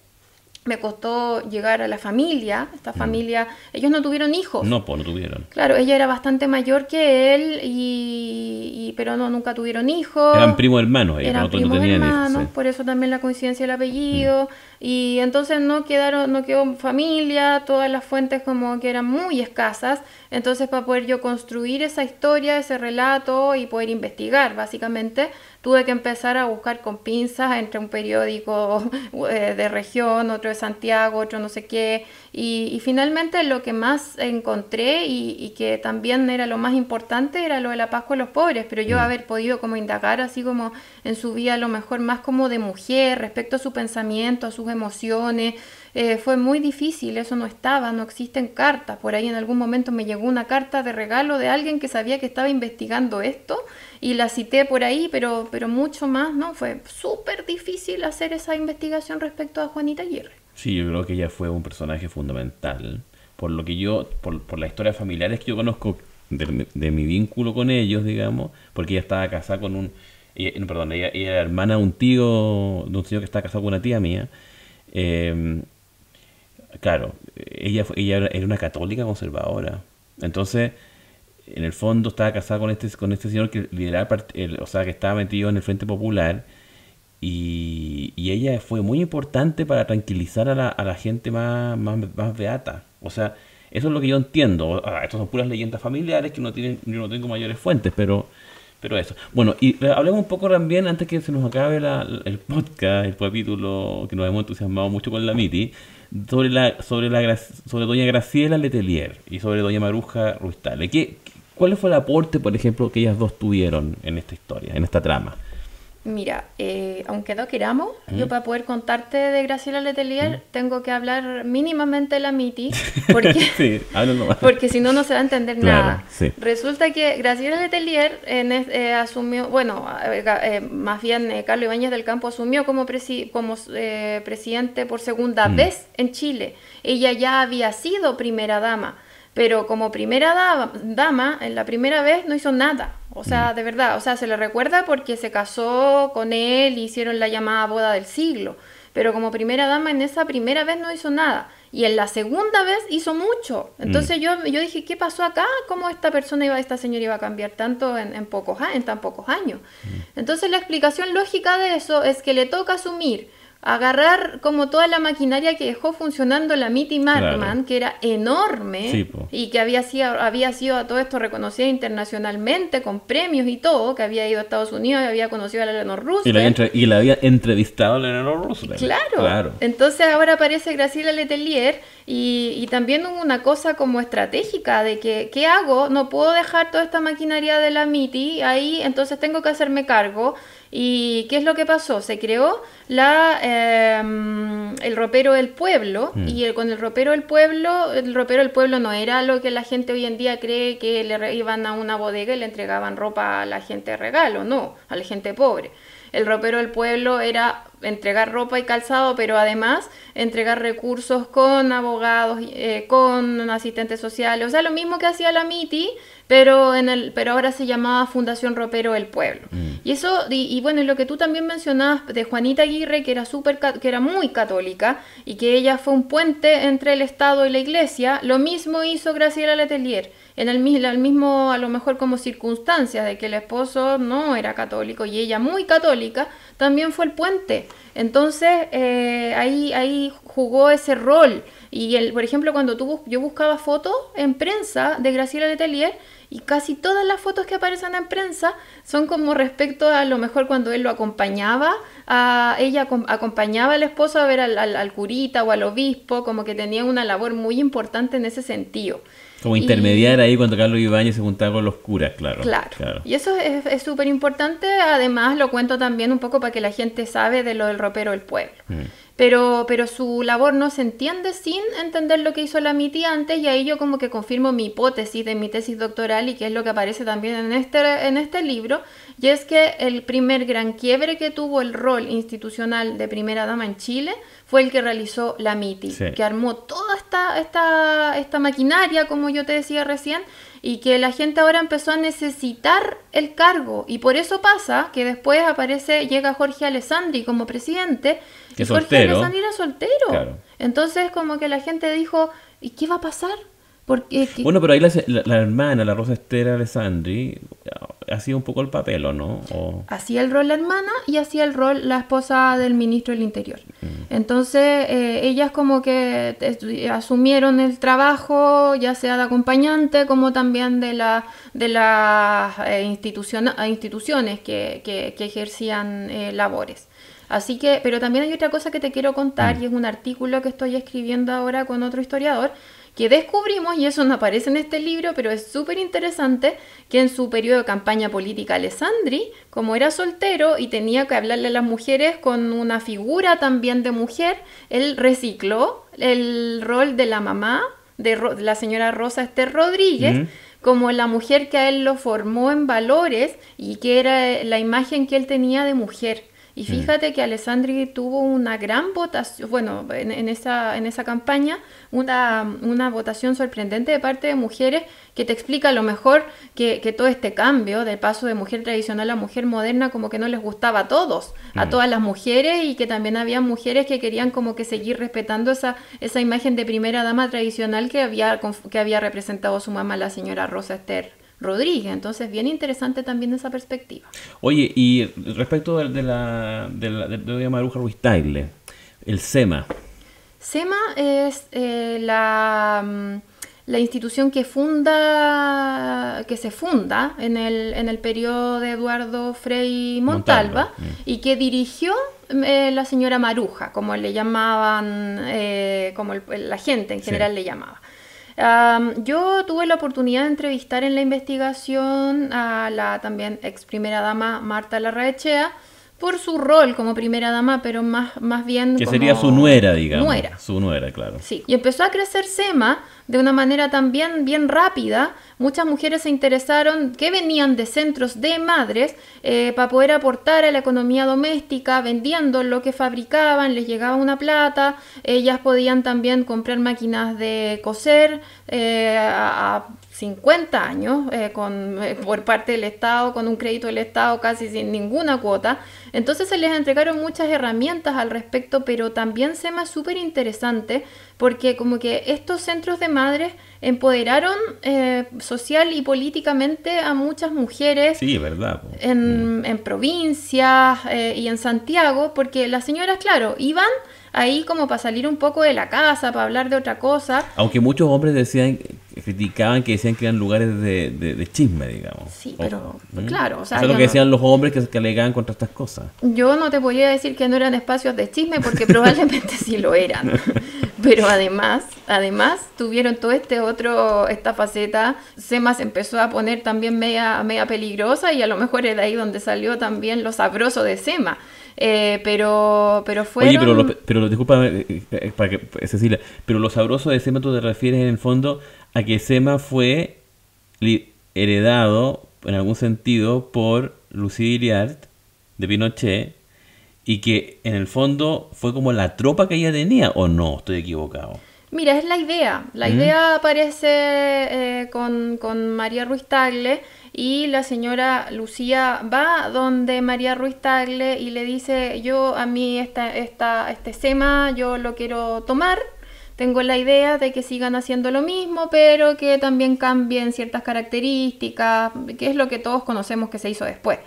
Me costó llegar a la familia, esta familia, mm. ellos no tuvieron hijos. No, pues no tuvieron. Claro, ella era bastante mayor que él, y, y pero no, nunca tuvieron hijos. Eran primos hermanos. Eran no, primos no tenían hermanos, hijos, sí. Por eso también la coincidencia del apellido. Mm. Y entonces no quedaron, no quedó familia, todas las fuentes como que eran muy escasas. Entonces para poder yo construir esa historia, ese relato y poder investigar, básicamente, tuve que empezar a buscar con pinzas entre un periódico eh, de región, otro de Santiago, otro no sé qué, y, y finalmente lo que más encontré y, y que también era lo más importante era lo de la Pascua de los Pobres, pero yo haber podido como indagar así como en su vida a lo mejor más como de mujer, respecto a su pensamiento, a sus emociones, eh, fue muy difícil, eso no estaba, no existen cartas, por ahí en algún momento me llegó una carta de regalo de alguien que sabía que estaba investigando esto, y la cité por ahí, pero, pero mucho más, ¿no? Fue súper difícil hacer esa investigación respecto a Juanita Aguirre. Sí, yo creo que ella fue un personaje fundamental. Por lo que yo, por, por las historias familiares que yo conozco de, de mi vínculo con ellos, digamos, porque ella estaba casada con un... Ella, perdón, ella, ella era hermana de un tío, de un señor que estaba casado con una tía mía. Eh, claro, ella, ella era una católica conservadora. Entonces... en el fondo estaba casada con este, con este señor que lideraba el, el, o sea, que estaba metido en el Frente Popular, y, y ella fue muy importante para tranquilizar a la, a la gente más, más, más beata. O sea, eso es lo que yo entiendo. Ah, estas son puras leyendas familiares que no tienen, yo no tengo mayores fuentes, pero pero eso. Bueno, y hablemos un poco también, antes que se nos acabe la, la, el podcast, el capítulo que nos hemos entusiasmado mucho con la Mitty, sobre la sobre la sobre doña Graciela Letelier y sobre doña Maruja Ruiz-Tagle. ¿Qué, ¿Cuál fue el aporte, por ejemplo, que ellas dos tuvieron en esta historia, en esta trama? Mira, eh, aunque no queramos, ¿Mm? yo para poder contarte de Graciela Letelier ¿Mm? tengo que hablar mínimamente de la Mitty, porque, sí, porque si no, no se va a entender claro, nada. Sí. Resulta que Graciela Letelier eh, eh, asumió, bueno, eh, eh, más bien eh, Carlos Ibañez del Campo asumió como, presi como eh, presidente por segunda ¿Mm? vez en Chile. Ella ya había sido primera dama, pero como primera da dama, en la primera vez no hizo nada. O sea, de verdad, o sea, se le recuerda porque se casó con él y hicieron la llamada boda del siglo. Pero como primera dama en esa primera vez no hizo nada. Y en la segunda vez hizo mucho. Entonces mm. yo, yo dije, ¿qué pasó acá? ¿Cómo esta persona iba, esta señora iba a cambiar tanto en, en, pocos, en tan pocos años? Mm. Entonces la explicación lógica de eso es que le toca asumir, agarrar como toda la maquinaria que dejó funcionando la Mitty Markmann, claro. que era enorme sí, y que había sido, había sido a todo esto reconocida internacionalmente con premios y todo, que había ido a Estados Unidos y había conocido a la Eleanor Roosevelt. Y la, entre, y la había entrevistado a la Eleanor Roosevelt. Claro. claro. Entonces ahora aparece Graciela Letelier y, y también hubo una cosa como estratégica de que, ¿qué hago? No puedo dejar toda esta maquinaria de la Mitty ahí, entonces tengo que hacerme cargo. ¿Y qué es lo que pasó? Se creó la, eh, el Ropero del Pueblo, mm. y el, con el Ropero del Pueblo, el Ropero del Pueblo no era lo que la gente hoy en día cree, que le iban a una bodega y le entregaban ropa a la gente de regalo, no, a la gente pobre. El Ropero del Pueblo era entregar ropa y calzado, pero además entregar recursos con abogados, eh, con asistentes sociales, o sea, lo mismo que hacía la Mitty, pero en el pero ahora se llamaba Fundación Ropero del Pueblo. Mm. Y eso y, y bueno, y lo que tú también mencionabas de Juanita Aguirre, que era súper que era muy católica y que ella fue un puente entre el Estado y la Iglesia, lo mismo hizo Graciela Letelier. En el, el mismo, a lo mejor como circunstancias de que el esposo no era católico y ella muy católica, también fue el puente. Entonces eh, ahí, ahí jugó ese rol. Y el, por ejemplo, cuando tú, yo buscaba fotos en prensa de Graciela Letelier, y casi todas las fotos que aparecen en prensa son como respecto a, a lo mejor cuando él lo acompañaba, a, ella acompañaba al esposo a ver al, al, al curita o al obispo, como que tenía una labor muy importante en ese sentido. Como intermediar y, ahí cuando Carlos Ibañez se juntaba con los curas, claro. Claro. claro. Y eso es súper importante. Además, lo cuento también un poco para que la gente sabe de lo del Ropero del Pueblo. Mm. Pero, pero su labor no se entiende sin entender lo que hizo la Mitty antes, y ahí yo como que confirmo mi hipótesis de mi tesis doctoral, y que es lo que aparece también en este, en este libro, y es que el primer gran quiebre que tuvo el rol institucional de primera dama en Chile fue el que realizó la Mitty, sí. que armó toda esta, esta, esta maquinaria, como yo te decía recién, y que la gente ahora empezó a necesitar el cargo, y por eso pasa que después aparece, llega Jorge Alessandri como presidente, que y Jorge Alessandri era soltero, claro. entonces como que la gente dijo, ¿y qué va a pasar? Porque, bueno, pero ahí la, la, la hermana, la Rosa Estela Alessandri, hacía un poco el papel, ¿o no? O... Hacía el rol la hermana y hacía el rol la esposa del ministro del Interior. Mm. Entonces, eh, ellas como que asumieron el trabajo, ya sea de acompañante, como también de, la, de las eh, institucion instituciones que, que, que ejercían eh, labores. Así que, pero también hay otra cosa que te quiero contar, mm. y es un artículo que estoy escribiendo ahora con otro historiador, que descubrimos, y eso no aparece en este libro, pero es súper interesante, que en su periodo de campaña política Alessandri, como era soltero y tenía que hablarle a las mujeres con una figura también de mujer, él recicló el rol de la mamá, de Ro- la señora Rosa Esther Rodríguez, mm-hmm. como la mujer que a él lo formó en valores y que era la imagen que él tenía de mujer. Y fíjate que Alessandri tuvo una gran votación, bueno, en, en, esa, en esa campaña, una, una votación sorprendente de parte de mujeres, que te explica a lo mejor que, que todo este cambio del paso de mujer tradicional a mujer moderna como que no les gustaba a todos, mm. a todas las mujeres, y que también había mujeres que querían como que seguir respetando esa, esa imagen de primera dama tradicional que había, que había representado su mamá, la señora Rosa Esther Rodríguez. Entonces, bien interesante también esa perspectiva. Oye, y respecto de, de la de, la, de, de Maruja Ruiz-Tagle, el SEMA. SEMA es eh, la, la institución que funda, que se funda en el, en el periodo de Eduardo Frei Montalva, Montalva y que dirigió eh, la señora Maruja, como le llamaban, eh, como el, la gente en general sí. le llamaba. Um, yo tuve la oportunidad de entrevistar en la investigación a la también ex primera dama Marta Larraechea por su rol como primera dama, pero más, más bien que como sería su nuera, digamos. Nuera. Su nuera, claro. Sí. Y empezó a crecer SEMA de una manera también bien rápida. Muchas mujeres se interesaron que venían de centros de madres eh, para poder aportar a la economía doméstica, vendiendo lo que fabricaban, les llegaba una plata, ellas podían también comprar máquinas de coser eh, a cincuenta años eh, con, eh, por parte del Estado, con un crédito del Estado casi sin ninguna cuota. Entonces se les entregaron muchas herramientas al respecto, pero también SEMA es súper interesante porque como que estos centros de madres empoderaron eh, social y políticamente a muchas mujeres sí, verdad, pues. en, en provincias eh, y en Santiago, porque las señoras, claro, iban ahí como para salir un poco de la casa, para hablar de otra cosa. Aunque muchos hombres decían, criticaban que decían que eran lugares de, de, de chisme, digamos. Sí, pero o, claro. O sea, eso es lo que decían no, los hombres que, que alegaban contra estas cosas. Yo no te podría decir que no eran espacios de chisme, porque probablemente sí lo eran. Pero además, además tuvieron todo este otro, esta faceta. SEMA se empezó a poner también media, media peligrosa y a lo mejor es de ahí donde salió también lo sabroso de SEMA. Eh, pero pero fueron... Oye, pero, lo, pero lo, disculpa, eh, eh, para que, Cecilia, pero lo sabroso de SEMA, tú te refieres en el fondo a que SEMA fue heredado, en algún sentido, por Lucía Hiriart de Pinochet, y que en el fondo fue como la tropa que ella tenía, ¿o no? Estoy equivocado. Mira, es la idea. La ¿Mm? idea aparece eh, con, con María Ruiz-Tagle, y la señora Lucía va donde María Ruiz-Tagle y le dice, yo a mí esta, esta, este SEMA yo lo quiero tomar, tengo la idea de que sigan haciendo lo mismo, pero que también cambien ciertas características, que es lo que todos conocemos que se hizo después.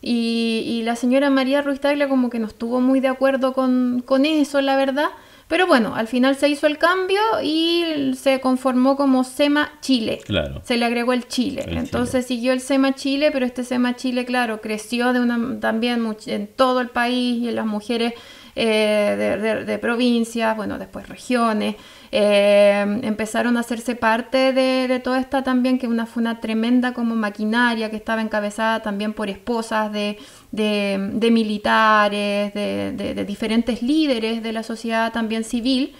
Y, y la señora María Ruiz-Tagle como que no estuvo muy de acuerdo con, con eso, la verdad. Pero bueno, al final se hizo el cambio y se conformó como SEMA Chile. Claro. Se le agregó el Chile. El Entonces Chile. Siguió el SEMA Chile, pero este SEMA Chile, claro, creció de una, también en todo el país y en las mujeres eh, de, de, de provincias, bueno, después regiones. Eh, empezaron a hacerse parte de, de toda esta también, que una, fue una tremenda como maquinaria que estaba encabezada también por esposas de, de, de militares, de, de, de diferentes líderes de la sociedad también civil,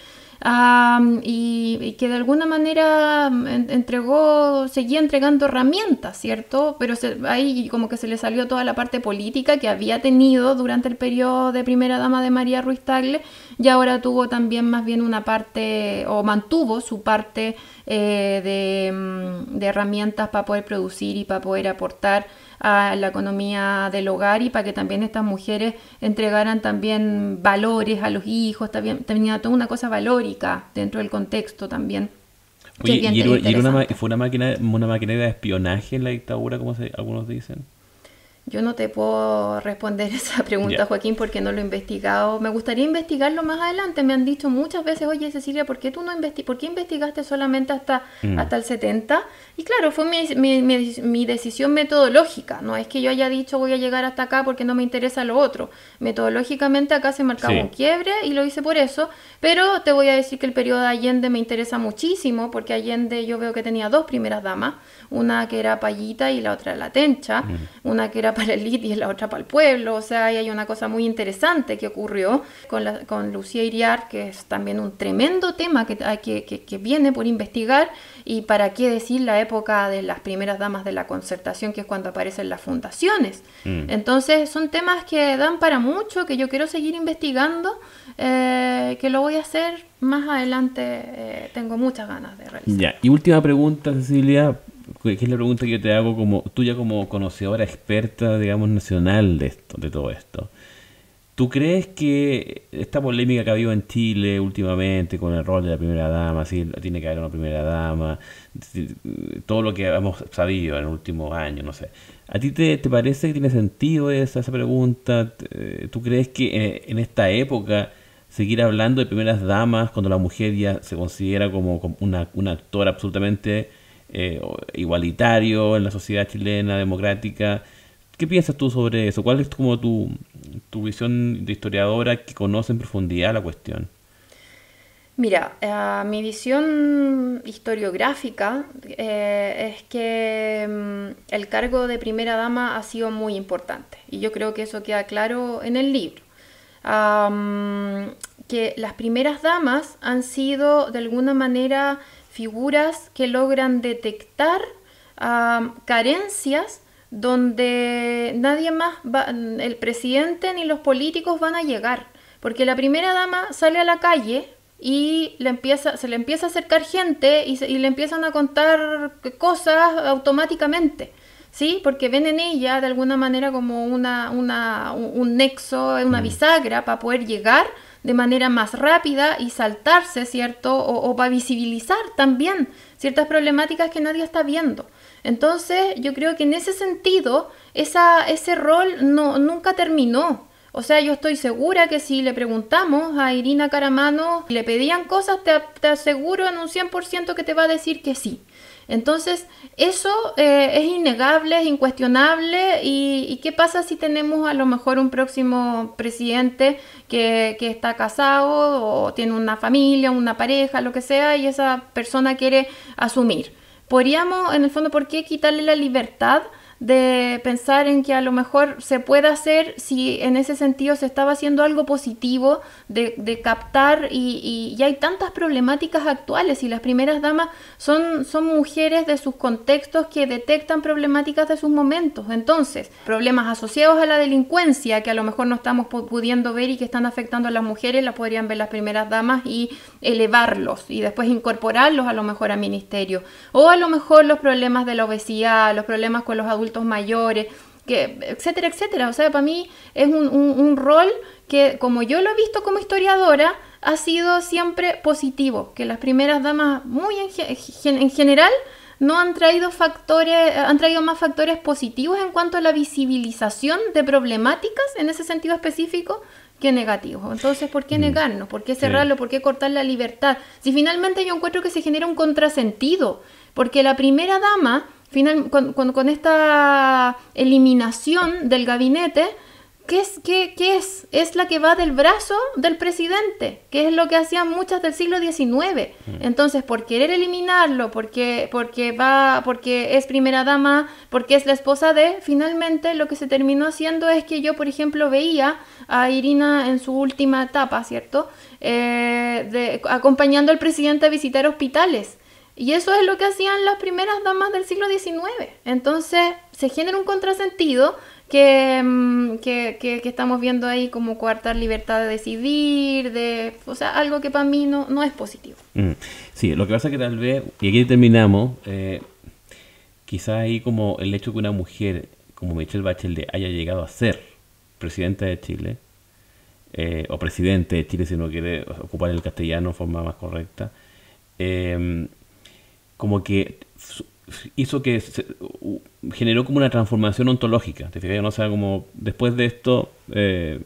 um, y, y que de alguna manera entregó, seguía entregando herramientas, ¿cierto? Pero se, ahí como que se le salió toda la parte política que había tenido durante el periodo de primera dama de María Ruiz-Tagle, y ahora tuvo también más bien una parte, o mantuvo su parte eh, de, de herramientas para poder producir y para poder aportar a la economía del hogar, y para que también estas mujeres entregaran también valores a los hijos. También tenía toda una cosa valórica dentro del contexto también. Oye, y era, y era una, fue una máquina, una máquina de espionaje en la dictadura, como se, algunos dicen. Yo no te puedo responder esa pregunta, yeah. Joaquín, porque no lo he investigado. Me gustaría investigarlo más adelante. Me han dicho muchas veces, oye, Cecilia, ¿por qué tú no investig- ¿por qué investigaste solamente hasta, mm. hasta el setenta? Y claro, fue mi, mi, mi, mi decisión metodológica. No es que yo haya dicho voy a llegar hasta acá porque no me interesa lo otro. Metodológicamente acá se marcaba sí. un quiebre y lo hice por eso. Pero te voy a decir que el periodo de Allende me interesa muchísimo, porque Allende yo veo que tenía dos primeras damas. Una que era Payita y la otra la Tencha. Mm. Una que era para el élite y la otra para el pueblo. O sea, ahí hay una cosa muy interesante que ocurrió con, la, con Lucía Hiriart, que es también un tremendo tema que, que, que, que viene por investigar. Y para qué decir la época de las primeras damas de la Concertación, que es cuando aparecen las fundaciones. Mm. Entonces son temas que dan para mucho, que yo quiero seguir investigando, eh, que lo voy a hacer más adelante. Eh, tengo muchas ganas de realizar. Ya. Y última pregunta, Cecilia, que es la pregunta que yo te hago como, tú ya como conocedora experta, digamos, nacional de esto, de todo esto. ¿Tú crees que esta polémica que ha habido en Chile últimamente con el rol de la primera dama, si tiene que haber una primera dama, todo lo que hemos sabido en el último año, no sé, ¿a ti te, te parece que tiene sentido esa, esa pregunta? ¿Tú crees que en, en esta época seguir hablando de primeras damas cuando la mujer ya se considera como, como una, un actor absolutamente eh, igualitario en la sociedad chilena democrática? ¿Qué piensas tú sobre eso? ¿Cuál es como tu, tu visión de historiadora que conoce en profundidad la cuestión? Mira, eh, mi visión historiográfica eh, es que mm, el cargo de primera dama ha sido muy importante. Y yo creo que eso queda claro en el libro. Um, que las primeras damas han sido, de alguna manera, figuras que logran detectar um, carencias donde nadie más, va, el presidente ni los políticos van a llegar, porque la primera dama sale a la calle y le empieza, se le empieza a acercar gente y, se, y le empiezan a contar cosas automáticamente, ¿sí? Porque ven en ella de alguna manera como una, una, un nexo, una bisagra para poder llegar de manera más rápida y saltarse, ¿cierto? O, o para visibilizar también ciertas problemáticas que nadie está viendo. Entonces, yo creo que en ese sentido, esa, ese rol no, nunca terminó. O sea, yo estoy segura que si le preguntamos a Irina Karamano, le pedían cosas, te, te aseguro en un cien por ciento que te va a decir que sí. Entonces, eso eh, es innegable, es incuestionable. Y, ¿y qué pasa si tenemos a lo mejor un próximo presidente que, que está casado o tiene una familia, una pareja, lo que sea, y esa persona quiere asumir? Podríamos, en el fondo, ¿por qué quitarle la libertad de pensar en que a lo mejor se pueda hacer si en ese sentido se estaba haciendo algo positivo de, de captar? Y, y, y hay tantas problemáticas actuales y las primeras damas son, son mujeres de sus contextos que detectan problemáticas de sus momentos. Entonces, problemas asociados a la delincuencia que a lo mejor no estamos pudiendo ver y que están afectando a las mujeres, las podrían ver las primeras damas y elevarlos y después incorporarlos a lo mejor a ministerio. O a lo mejor los problemas de la obesidad, los problemas con los adultos mayores, que, etcétera, etcétera. O sea, para mí es un, un, un rol que, como yo lo he visto como historiadora, ha sido siempre positivo, que las primeras damas muy en, gen, en general no han traído factores, han traído más factores positivos en cuanto a la visibilización de problemáticas en ese sentido específico que negativos. Entonces, ¿por qué negarnos? ¿Por qué cerrarlo? ¿Por qué cortar la libertad? Si finalmente yo encuentro que se genera un contrasentido, porque la primera dama Final, con, con, con esta eliminación del gabinete, ¿qué es, qué, qué es? Es la que va del brazo del presidente, que es lo que hacían muchas del siglo diecinueve. Entonces, por querer eliminarlo, porque, porque, va, porque es primera dama, porque es la esposa de, finalmente lo que se terminó haciendo es que yo, por ejemplo, veía a Irina en su última etapa, ¿cierto? Eh, de, acompañando al presidente a visitar hospitales. Y eso es lo que hacían las primeras damas del siglo diecinueve. Entonces se genera un contrasentido que, que, que, que estamos viendo ahí como coartar libertad de decidir, de, o sea, algo que para mí no, no es positivo. Mm. Sí, lo que pasa es que tal vez, y aquí terminamos, eh, quizás ahí como el hecho que una mujer como Michelle Bachelet haya llegado a ser presidenta de Chile, eh, o presidente de Chile si uno quiere ocupar el castellano de forma más correcta, eh, como que hizo que se, uh, generó como una transformación ontológica, te fijas, no, o sea, como después de esto, eh,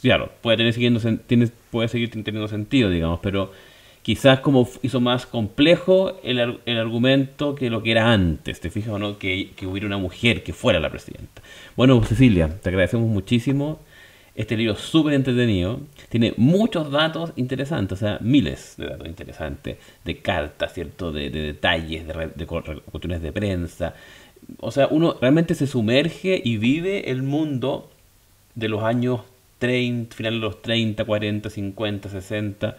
claro, puede tener siguiendo tiene, puede seguir teniendo sentido, digamos, pero quizás como hizo más complejo el, el argumento que lo que era antes, te fijas, o no, que, que hubiera una mujer que fuera la presidenta. Bueno, Cecilia, te agradecemos muchísimo. Este libro es súper entretenido, tiene muchos datos interesantes, o sea, miles de datos interesantes, de cartas, ¿cierto? De, de detalles, de, re, de cuestiones de prensa. O sea, uno realmente se sumerge y vive el mundo de los años treinta, finales de los treinta, cuarenta, cincuenta, sesenta,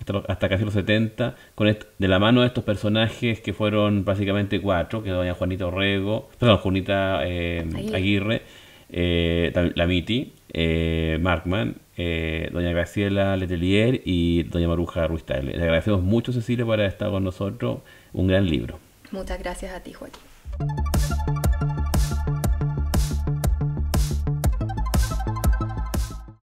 hasta, hasta casi los setenta, con este, de la mano de estos personajes que fueron básicamente cuatro, que doña Juanita Orrego, perdón, Juanita eh, Aguirre, eh, la Mitty Eh, Markmann, eh, doña Graciela Letelier y doña Maruja Ruiz-Tagle. Le agradecemos mucho, Cecilia, por haber estado con nosotros. Un gran libro. Muchas gracias a ti, Joaquín.